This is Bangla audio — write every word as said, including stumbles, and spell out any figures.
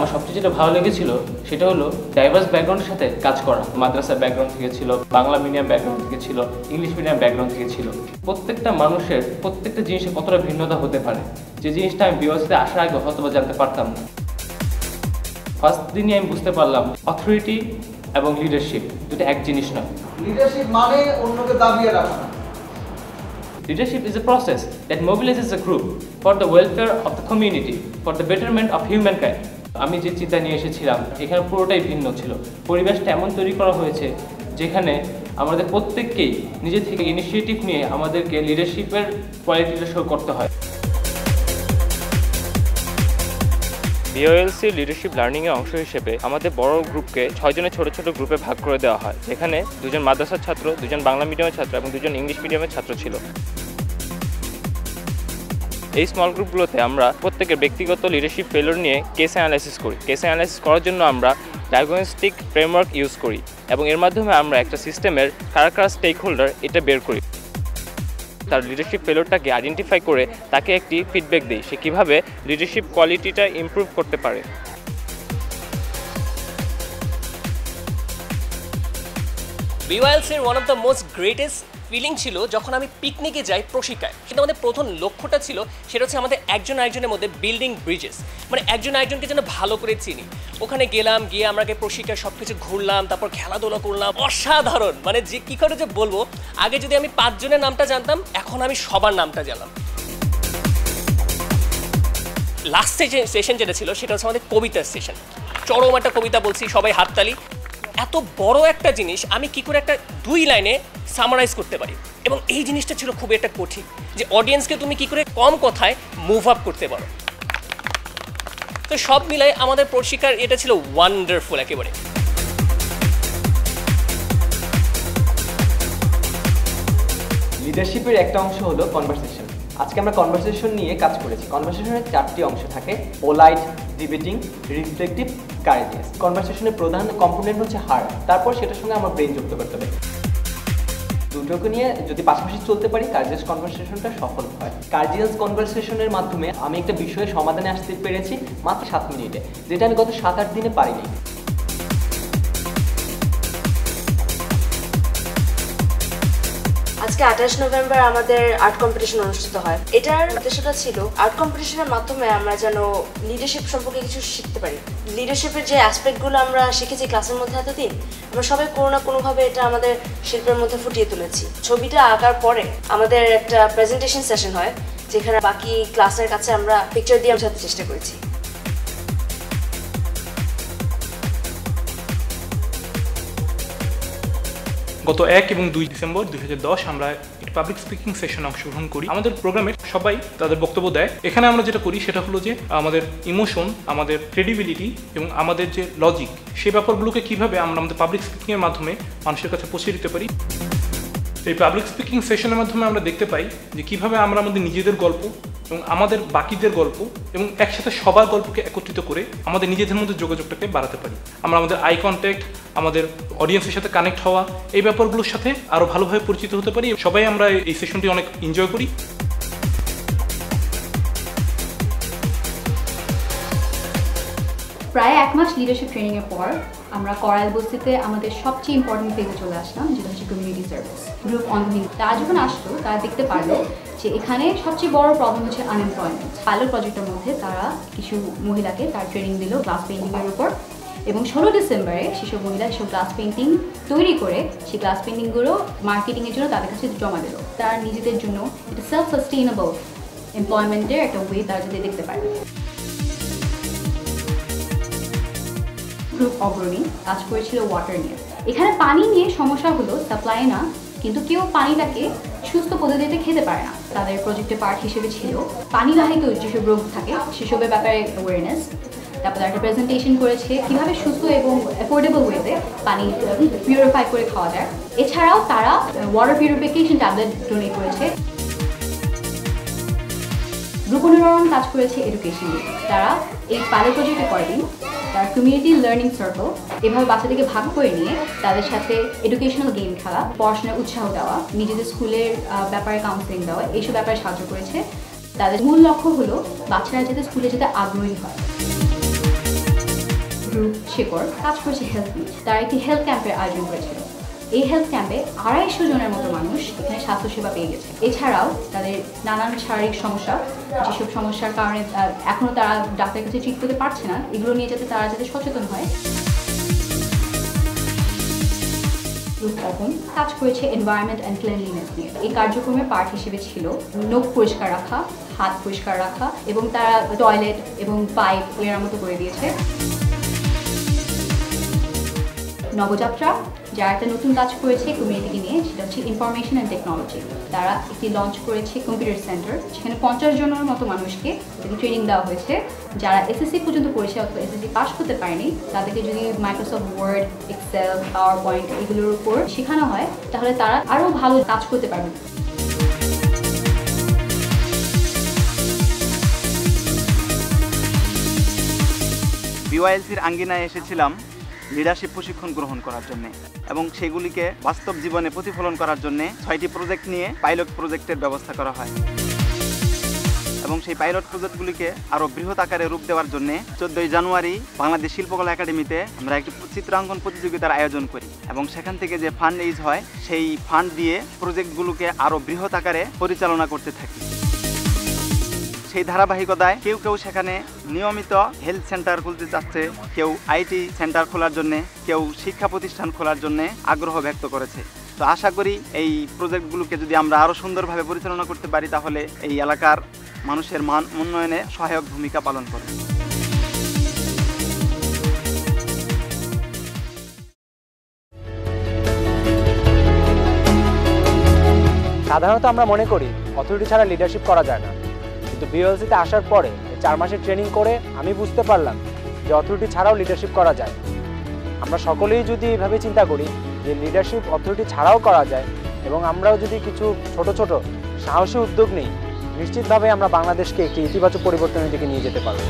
আমার সবচেয়ে যেটা ভালো লেগেছিল সেটা হলো ডাইভার্স ব্যাকগ্রাউন্ডের সাথে কাজ করা। মাদ্রাসা ব্যাকগ্রাউন্ড থেকে ছিল, বাংলা মিডিয়াম ব্যাকগ্রাউন্ড থেকে ছিল, ইংলিশ মিডিয়াম ব্যাকগ্রাউন্ড থেকে ছিল। প্রত্যেকটা মানুষের প্রত্যেকটা জিনিসে কতটা ভিন্নতা হতে পারে, যে জিনিসটা আমি বিওসিতে আসার আগে হয়তো জানতে পারতাম না। ফার্স্ট দিনই আমি বুঝতে পারলাম অথরিটি এবং লিডারশিপ দুটো এক জিনিস নয়। লিডারশিপ মানে অন্যকে দাবিয়ে রাখা। Leadership is a process that mobilizes a group for the welfare of the community, for the betterment of humankind. আমি যে চিন্তা নিয়ে এসেছিলাম এখানে পুরোটাই ভিন্ন ছিল। পরিবেশটা এমন তৈরি করা হয়েছে যেখানে আমাদের প্রত্যেককেই নিজে থেকে ইনিশিয়েটিভ নিয়ে আমাদেরকে লিডারশিপের কোয়ালিটিটা শো করতে হয়। B Y L C leadership লার্নিংয়ের অংশ হিসেবে আমাদের বড় গ্রুপকে ছয়জনের ছোটো ছোটো গ্রুপে ভাগ করে দেওয়া হয়। এখানে দুজন মাদ্রাসার ছাত্র, দুজন বাংলা মিডিয়ামের ছাত্র এবং দুজন ইংলিশ মিডিয়ামের ছাত্র ছিল। এই স্মল গ্রুপগুলোতে আমরা প্রত্যেকের ব্যক্তিগত লিডারশিপ ফেলোর নিয়ে কেস অ্যানালাইসিস করি। কেস অ্যানালাইসিস করার জন্য আমরা ডায়াগনস্টিক ফ্রেমওয়ার্ক ইউজ করি এবং এর মাধ্যমে আমরা একটা সিস্টেমের কারা কারা স্টেক হোল্ডার এটা বের করি। তার লিডারশিপ ফেলোরটাকে আইডেন্টিফাই করে তাকে একটি ফিডব্যাক দিই, সে কীভাবে লিডারশিপ কোয়ালিটিটা ইমপ্রুভ করতে পারে। বি ওয়াই এল সির one of the most greatest feeling ছিল যখন আমি পিকনিকে যাই প্রশিকায়। সেটা আমাদের প্রথম লক্ষ্যটা ছিল, সেটা হচ্ছে আমাদের একজন আরেকজনের মধ্যে বিল্ডিং ব্রিজেস, মানে একজন আরেকজনকে যেন ভালো করে চিনি। ওখানে গেলাম, গিয়ে আমাকে প্রশিকায় সব কিছু ঘুরলাম, তারপর খেলাধুলা করলাম। অসাধারণ, মানে যে কী করে যে বলবো, আগে যদি আমি পাঁচজনের নামটা জানতাম এখন আমি সবার নামটা জানলাম। লাস্ট সেশন যেটা ছিল সেটা হচ্ছে আমাদের কবিতার সেশন। চরম একটা কবিতা বলছি, সবাই হাততালি। এত বড় একটা জিনিস আমি কি করে একটা দুই লাইনে সামারাইজ করতে পারি, এবং এই জিনিসটা ছিল খুবই একটা কঠিন, যে অডিয়েন্সকে তুমি কি করে কম কথায় মুভ আপ করতে পারো। তো সব মিলাই আমাদের প্রশিকার এটা ছিল ওয়ান্ডারফুল একেবারে। লিডারশিপের একটা অংশ হলো কনভারসেশন। আজকে আমরা কনভারসেশন নিয়ে কাজ করেছি। কনভারসেশনের চারটি অংশ থাকে: পোলাইট, ডিবেটিং, রিফ্লেক্টিভ, কারেজিয়াস। কনভারসেশনের প্রধান কম্পোনেন্ট হচ্ছে হার্ট, তারপর সেটার সঙ্গে আমরা ব্রেন যুক্ত করতে হবে। দুটোকে নিয়ে যদি পাশাপাশি চলতে পারি কার্জিয়াস কনভারসেশনটা সফল হয়। কার্জিয়াস কনভারসেশনের মাধ্যমে আমি একটা বিষয়ে সমাধানে আসতে পেরেছি মাত্র সাত মিনিটে, যেটা আমি গত সাত আট দিনে পারিনি। আজকে আঠাশ নভেম্বর আমাদের আর্ট কম্পিটিশন অনুষ্ঠিত হয়। এটার উদ্দেশ্যটা ছিল আর্ট কম্পিটিশনের মাধ্যমে আমরা যেন লিডারশিপ সম্পর্কে কিছু শিখতে পারি। লিডারশিপের যে অ্যাসপেক্টগুলো আমরা শিখেছি ক্লাসের মধ্যে এতদিন, আমরা সবাই কোনো না কোনোভাবে এটা আমাদের শিল্পের মধ্যে ফুটিয়ে তুলেছি। ছবিটা আঁকার পরে আমাদের একটা প্রেজেন্টেশন সেশন হয়, যেখানে বাকি ক্লাসের কাছে আমরা পিকচার দিয়ে বোঝাতে চেষ্টা করেছি। গত এক এবং দুই ডিসেম্বর দুই হাজার দশ আমরা একটি পাবলিক স্পিকিং সেশন অংশগ্রহণ করি। আমাদের প্রোগ্রামে সবাই তাদের বক্তব্য দেয়। এখানে আমরা যেটা করি সেটা হলো যে আমাদের ইমোশন, আমাদের ক্রেডিবিলিটি এবং আমাদের যে লজিক, সেই ব্যাপারগুলোকে কীভাবে আমরা আমাদের পাবলিক স্পিকিংয়ের মাধ্যমে মানুষের কাছে পৌঁছে দিতে পারি। এই পাবলিক স্পিকিং সেশনের মাধ্যমে আমরা দেখতে পাই যে কীভাবে আমরা আমাদের নিজেদের গল্প এবং আমাদের বাকিদের গল্প এবং একসাথে সবার গল্পকে একত্রিত করে আমাদের নিজেদের মধ্যে যোগাযোগটাকে বাড়াতে পারি। আমরা আমাদের আই কন্ট্যাক্ট, আমাদের অডিয়েন্সের সাথে কানেক্ট হওয়া, এই ব্যাপারগুলোর সাথে আরও ভালোভাবে পরিচিত হতে পারি। সবাই আমরা এই সেশনটি অনেক এনজয় করি। প্রায় এক মাস লিডারশিপ ট্রেনিংয়ের পর আমরা করাল বস্তিতে আমাদের সবচেয়ে ইম্পর্টেন্ট পেজে চলে আসলাম, যেটা হচ্ছে কমিউনিটি সার্ভিস। গ্রুপ অনভিন তারা যখন আসলো, তারা দেখতে পারলো যে এখানে সবচেয়ে বড় প্রবলেম হচ্ছে আনএমপ্লয়মেন্ট। পাইলট প্রজেক্টের মধ্যে তারা কিছু মহিলাকে তার ট্রেনিং দিল গ্লাস পেন্টিংয়ের উপর, এবং ষোলো ডিসেম্বরে সেসব মহিলা সেসব গ্লাস পেন্টিং তৈরি করে সেই গ্লাস পেন্টিংগুলো মার্কেটিংয়ের জন্য তাদের কাছে জমা দিল। তারা নিজেদের জন্য এটা সেলফ সাস্টেইনেবল এমপ্লয়মেন্টের একটা ওয়ে তারা যদি দেখতে পারে। গ্রুপ অগ্রণী কাজ করেছিল ওয়াটার নিয়ে। এখানে পানি নিয়ে সমস্যা হলো সাপ্লাই না, কিন্তু কেউ পানিটাকে সুস্থ পদ্ধতিতে খেতে পারে না। তাদের প্রজেক্টে পার্ট হিসেবে ছিল পানি বাহিত যেসব রোগ থাকে সেসবের ব্যাপারে অ্যাওয়ারনেস। তারপরে একটা প্রেজেন্টেশন করেছে কীভাবে সুস্থ এবং অ্যাফোর্ডেবল ওয়েতে পানি পিউরিফাই করে খাওয়া যায়। এছাড়াও তারা ওয়াটার পিউরিফিকেশন ট্যাবলেট ডোনেট করেছে। গ্রুপ অনুরণ কাজ করেছে এডুকেশন নিয়ে। তারা এই পাইলট প্রজেক্টে করেন তার কমিউনিটি লার্নিং সার্কেল, এভাবে বাচ্চাদেরকে ভাগ করে নিয়ে তাদের সাথে এডুকেশনাল গেম খেলা, পড়াশোনার উৎসাহ দেওয়া, নিজেদের স্কুলের ব্যাপারে কাউন্সেলিং দেওয়া, এইসব ব্যাপারে সাহায্য করেছে। তাদের মূল লক্ষ্য হলো বাচ্চারা যাতে স্কুলে যেতে আগ্রহী হয়। গ্রুপ শেকর কাজ করেছে হেলথ নিয়ে, তারা একটি হেলথ ক্যাম্পের আয়োজন করেছিল। এই হেলথ ক্যাম্পে আড়াইশো জনের মতো মানুষ এখানে স্বাস্থ্যসেবা পেয়ে গেছে। এছাড়াও তাদের নানান শারীরিক সমস্যা, যেসব সমস্যার কারণে এখনও তারা ডাক্তারের কাছে ঠিক করতে পারছে না, এগুলো নিয়ে যাতে তারা যাতে সচেতন হয়। তখন কাজ করেছে এনভায়রনমেন্ট অ্যান্ড ক্লিনলিনেস নিয়ে। এই কার্যক্রমের পার্ট হিসেবে ছিল নখ পরিষ্কার রাখা, হাত পরিষ্কার রাখা, এবং তারা টয়লেট এবং পাইপ মেরামত করে দিয়েছে। নবযাত্রা যারা একটা নতুন কাজ করেছে কমিউনিটিকে নিয়ে, সেটা হচ্ছে ইনফরমেশন অ্যান্ড টেকনোলজি। তারা একটি লঞ্চ করেছে কম্পিউটার সেন্টার, সেখানে পঞ্চাশ জনের মতো মানুষকে ট্রেনিং দেওয়া হয়েছে। যারা এসএসসি পর্যন্ত পড়েছে অথবা এসএসসি পাস করতে পারেনি, তাদেরকে যদি Microsoft Word, Excel, PowerPoint এগুলোর উপর শেখানো হয়, তাহলে তারা আরও ভালো কাজ করতে পারবে। বিওয়াইএলসির আঙ্গিনায় এসেছিলাম লিডারশিপ প্রশিক্ষণ গ্রহণ করার জন্য এবং সেগুলিকে বাস্তব জীবনে প্রতিফলন করার জন্য ছয়টি প্রজেক্ট নিয়ে পাইলট প্রজেক্টের ব্যবস্থা করা হয় এবং সেই পাইলট প্রজেক্টগুলিকে আরও বৃহৎ আকারে রূপ দেওয়ার জন্য চোদ্দোই জানুয়ারি বাংলাদেশ শিল্পকলা একাডেমিতে আমরা একটি চিত্রাঙ্কন প্রতিযোগিতার আয়োজন করি এবং সেখান থেকে যে ফান্ড রেইজ হয় সেই ফান্ড দিয়ে প্রজেক্টগুলোকে আরও বৃহৎ আকারে পরিচালনা করতে থাকি। সেই ধারাবাহিকতায় কেউ কেউ সেখানে নিয়মিত হেলথ সেন্টার খুলতে চাচ্ছে, কেউ আইটি সেন্টার খোলার জন্যে, কেউ শিক্ষা প্রতিষ্ঠান খোলার জন্যে আগ্রহ ব্যক্ত করেছে। তো আশা করি এই প্রজেক্টগুলোকে যদি আমরা আরও সুন্দরভাবে পরিচালনা করতে পারি, তাহলে এই এলাকার মানুষের মান উন্নয়নে সহায়ক ভূমিকা পালন করবে। সাধারণত আমরা মনে করি অথরিটি ছাড়া লিডারশিপ করা যায় না, তো বিওএলসিতে আসার পরে চার মাসের ট্রেনিং করে আমি বুঝতে পারলাম যে অথরিটি ছাড়াও লিডারশিপ করা যায়। আমরা সকলেই যদি এভাবে চিন্তা করি যে লিডারশিপ অথরিটি ছাড়াও করা যায় এবং আমরাও যদি কিছু ছোট ছোট সাহসী উদ্যোগ নিই, নিশ্চিতভাবে আমরা বাংলাদেশকে একটি ইতিবাচক পরিবর্তনের দিকে নিয়ে যেতে পারব।